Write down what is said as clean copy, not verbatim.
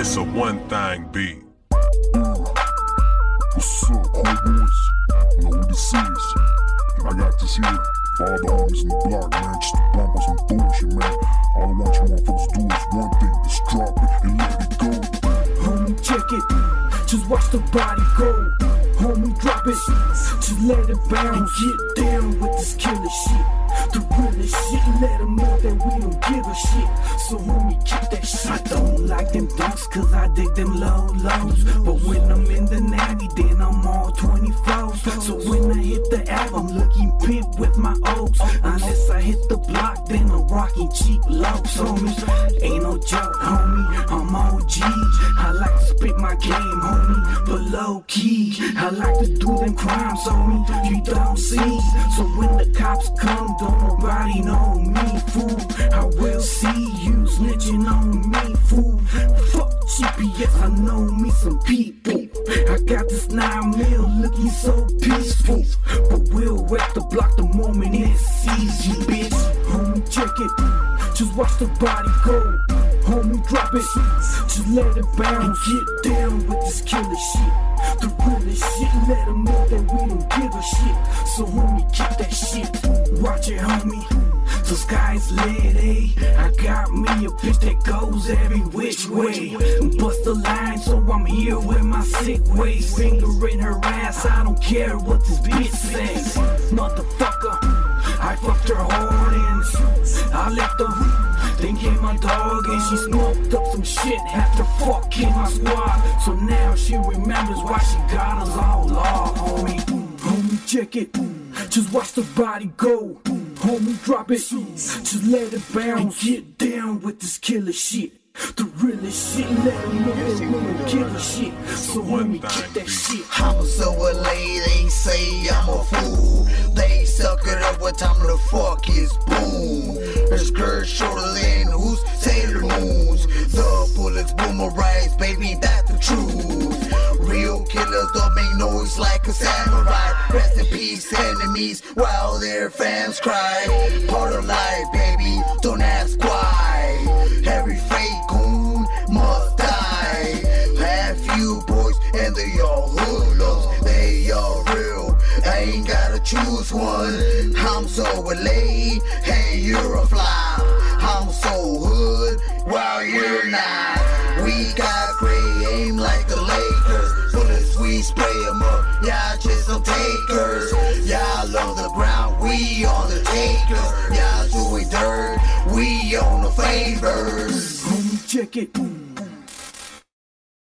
It's a one thing beat. What's up, homeboys? You know who this is. I got this here for all the homies in the block, man. Just to bump on some bullshit, man. All I want you motherfuckers to do is one thing, just drop it and let it go. Homie, check it, just watch the body go. Homie, drop it, just let it bounce. And get down with this killer shit, the realest shit. Let them know that we don't give a shit. So homie, keep that shit. I don't like them dunks, cause I dig them low lows. But when I'm in the 90, then I'm all 24s. So when I hit the app, I'm looking pimp with my O's. Unless I hit the block, then I'm rocking cheap lows. Homie, ain't no joke, homie, I'm OG. I like to spit my game, homie, but low key. I like to do them crimes, homie, you don't see. So when the cops come, don't nobody know me, fool. I will see you snitching on me, fool. Fuck GPS, I know me some people. I got this 9 mil looking so peaceful, but we'll wreck the block the moment it sees you, bitch. Homie, check it, just watch the body go. Homie, drop it, just let it bounce. And get down with this killer shit, the realest shit. Let them know that we don't give a shit. So homie, keep that shit. Watch it, homie. The sky's lit, eh? I got me a bitch that goes every which way. Bust the line, so I'm here with my sick ways. Finger in her ass, I don't care what this bitch says. Motherfucker, I fucked her hard and I left her. Then came my dog and she smoked up some shit. Had to fuck in my squad. So now she remembers why she got us all off, homie. Homie, check it. Just watch the body go. Homie, drop it, just let it bounce. And get down with this killer shit, the realest shit. Let them know that we don't give a shit. So homie, get that shit. I'm so late, they say I'm a fool. They suck it up, what time the fuck is boom? It's Kurt Shortland, who's Taylor Moons. The bullets boomerangs, baby, that's the truth. Real killers don't make noise like a samurai. Rest in peace, enemies, while their fans cry. Part of life, baby, don't ask why. Every fake goon must die. Half you boys, and they all hoodlums. They all real, I ain't gotta choose one. I'm so late, hey, you're a fly. I'm so hood, while you're not. We got great aim like the Lakers. Bullets, we spray them up, y'all just some takers. Y'all on the ground, we on the takers. Y'all doing dirt, we on the favors. Homie, check it.